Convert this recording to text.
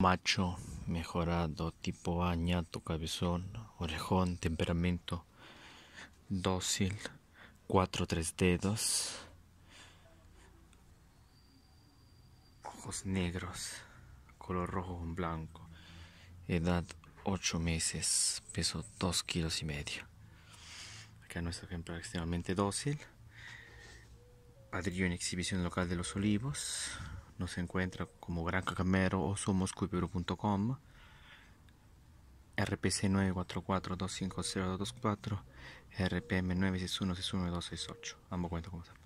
Macho, mejorado, tipo añato, cabezón, orejón, temperamento, dócil, 4 3 dedos, ojos negros, color rojo con blanco, edad 8 meses, peso 2,5 kilos. Acá nuestro ejemplar extremadamente dócil. Padrillo en exhibición local de Los Olivos. Nos encuentra como Granja Camero o SomosCuy.com. RPC 944-250-224, RPM 961-61268. Ambos cuentan como tal.